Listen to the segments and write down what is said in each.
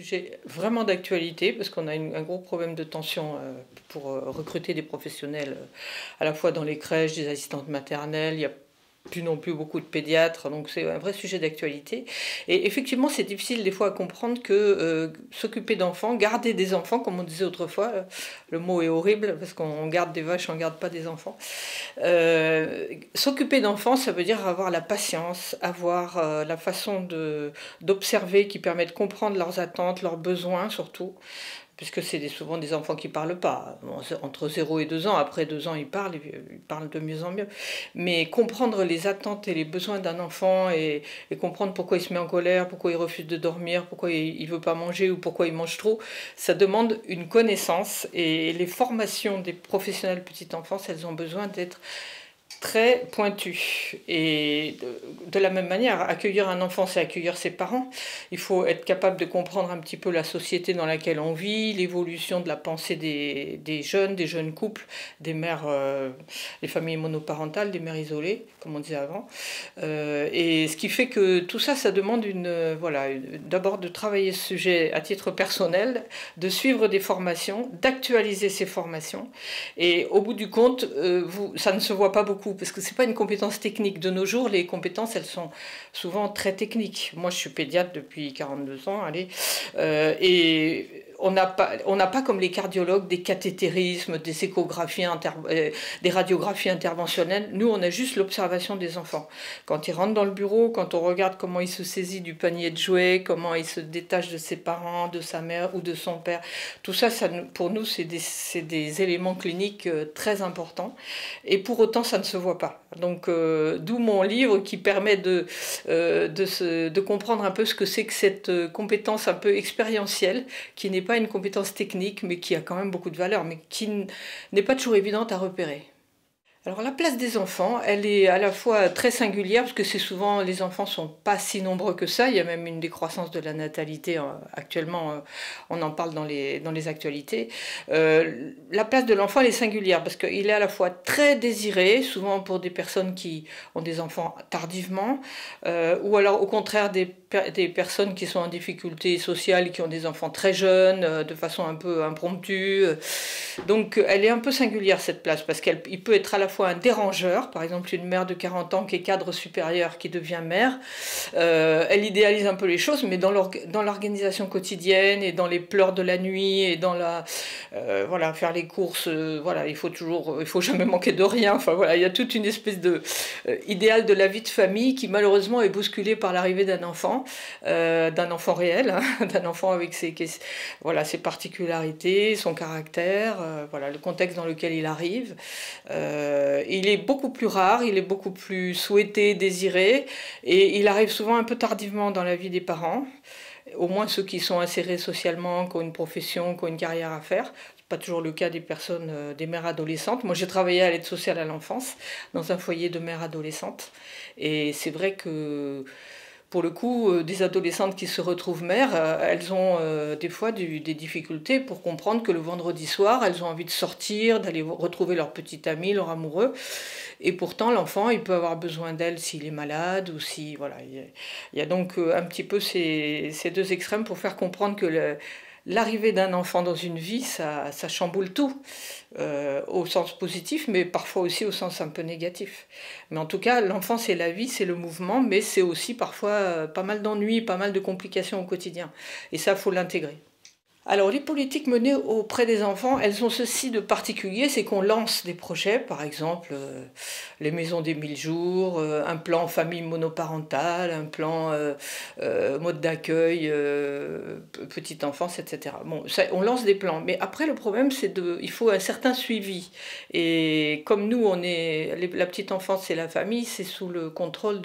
sujet vraiment d'actualité parce qu'on a un gros problème de tension pour recruter des professionnels à la fois dans les crèches, des assistantes maternelles, il y a plus non plus beaucoup de pédiatres, donc c'est un vrai sujet d'actualité. Et effectivement, c'est difficile des fois à comprendre que s'occuper d'enfants, garder des enfants, comme on disait autrefois, le mot est horrible parce qu'on garde des vaches, on ne garde pas des enfants. S'occuper d'enfants, ça veut dire avoir la patience, avoir la façon d'observer qui permet de comprendre leurs attentes, leurs besoins surtout. Puisque c'est souvent des enfants qui ne parlent pas, entre 0 et 2 ans, après 2 ans ils parlent de mieux en mieux. Mais comprendre les attentes et les besoins d'un enfant et comprendre pourquoi il se met en colère, pourquoi il refuse de dormir, pourquoi il ne veut pas manger ou pourquoi il mange trop, ça demande une connaissance. Et les formations des professionnels petite enfance, elles ont besoin d'être très pointu. Et de la même manière, accueillir un enfant, c'est accueillir ses parents. Il faut être capable de comprendre un petit peu la société dans laquelle on vit, l'évolution de la pensée des jeunes couples, des mères, des familles monoparentales, des mères isolées, comme on disait avant. Et ce qui fait que tout ça, ça demande d'abord de travailler ce sujet à titre personnel, de suivre des formations, d'actualiser ces formations. Et au bout du compte, ça ne se voit pas beaucoup, parce que c'est pas une compétence technique. De nos jours, les compétences, elles sont souvent très techniques. Moi, je suis pédiatre depuis 42 ans, allez, et on n'a pas comme les cardiologues des cathétérismes, des échographies, des radiographies interventionnelles. Nous, on a juste l'observation des enfants. Quand ils rentrent dans le bureau, quand on regarde comment ils se saisissent du panier de jouets, comment ils se détachent de ses parents, de sa mère ou de son père, tout ça, pour nous, c'est des éléments cliniques très importants. Et pour autant, ça ne se voit pas. Donc, d'où mon livre qui permet de comprendre un peu ce que c'est que cette compétence un peu expérientielle, qui n'est pas une compétence technique, mais qui a quand même beaucoup de valeur, mais qui n'est pas toujours évidente à repérer. Alors la place des enfants, elle est à la fois très singulière, parce que c'est souvent, les enfants sont pas si nombreux que ça, il y a même une décroissance de la natalité actuellement, on en parle dans les actualités. La place de l'enfant, elle est singulière, parce qu'il est à la fois très désiré, souvent pour des personnes qui ont des enfants tardivement, ou alors au contraire des personnes qui sont en difficulté sociale, qui ont des enfants très jeunes, de façon un peu impromptue. Donc elle est un peu singulière cette place, parce qu'il peut être à la fois un dérangeur, par exemple une mère de 40 ans qui est cadre supérieur, qui devient mère, elle idéalise un peu les choses, mais dans l'organisation quotidienne et dans les pleurs de la nuit et dans faire les courses, il faut jamais manquer de rien, il y a toute une espèce de idéal de la vie de famille qui malheureusement est bousculée par l'arrivée d'un enfant réel, hein, d'un enfant avec ses particularités, son caractère, le contexte dans lequel il arrive. Il est beaucoup plus rare, il est beaucoup plus souhaité, désiré, et il arrive souvent un peu tardivement dans la vie des parents, au moins ceux qui sont insérés socialement, qui ont une profession, qui ont une carrière à faire. Pas toujours le cas des personnes, des mères adolescentes. Moi, j'ai travaillé à l'aide sociale à l'enfance, dans un foyer de mères adolescentes, et c'est vrai que pour le coup, des adolescentes qui se retrouvent mères, elles ont des fois des difficultés pour comprendre que le vendredi soir, elles ont envie de sortir, d'aller retrouver leur petit ami, leur amoureux. Et pourtant, l'enfant, il peut avoir besoin d'elle s'il est malade ou si... Voilà, il y a donc un petit peu ces deux extrêmes pour faire comprendre que... L'arrivée d'un enfant dans une vie, ça chamboule tout, au sens positif, mais parfois aussi au sens un peu négatif. Mais en tout cas, l'enfant, c'est la vie, c'est le mouvement, mais c'est aussi parfois pas mal d'ennuis, pas mal de complications au quotidien. Et ça, il faut l'intégrer. Alors, les politiques menées auprès des enfants, elles ont ceci de particulier, c'est qu'on lance des projets, par exemple, les maisons des 1000 jours, un plan famille monoparentale, un plan mode d'accueil, petite enfance, etc. Bon, ça, on lance des plans, mais après, le problème, c'est qu'il faut un certain suivi. Et comme nous, la petite enfance et la famille, c'est sous le contrôle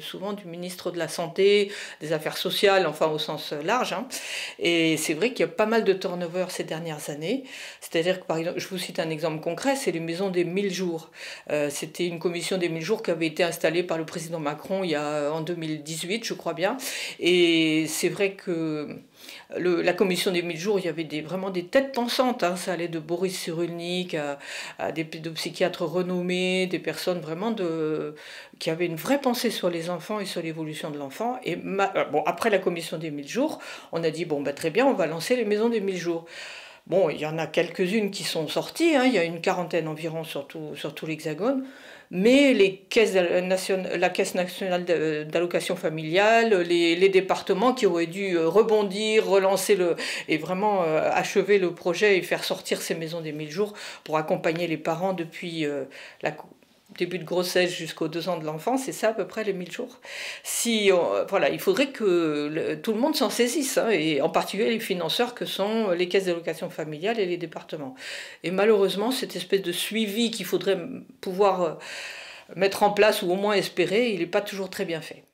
souvent du ministre de la Santé, des Affaires sociales, enfin, au sens large, hein. Et c'est vrai qu'il y a pas mal de turnover ces dernières années, c'est-à-dire que par exemple, je vous cite un exemple concret, c'est les maisons des 1000 jours. C'était une commission des 1000 jours qui avait été installée par le président Macron en 2018, je crois bien, et c'est vrai que la commission des 1000 jours, il y avait vraiment des têtes pensantes. Hein. Ça allait de Boris Cyrulnik à des pédopsychiatres renommés, des personnes vraiment qui avaient une vraie pensée sur les enfants et sur l'évolution de l'enfant. Et bon, après la commission des 1000 jours, on a dit, bon, bah, très bien, on va lancer les maisons des 1000 jours. Bon, il y en a quelques-unes qui sont sorties, hein, il y a une quarantaine environ sur tout l'Hexagone, mais la Caisse nationale d'allocation familiale, les départements qui auraient dû rebondir, relancer et vraiment achever le projet et faire sortir ces maisons des 1000 jours pour accompagner les parents depuis début de grossesse jusqu'aux 2 ans de l'enfant, c'est ça à peu près les 1000 jours. Voilà, il faudrait que tout le monde s'en saisisse, hein, et en particulier les financeurs que sont les caisses d'allocation familiale et les départements. Et malheureusement, cette espèce de suivi qu'il faudrait pouvoir mettre en place ou au moins espérer, il n'est pas toujours très bien fait.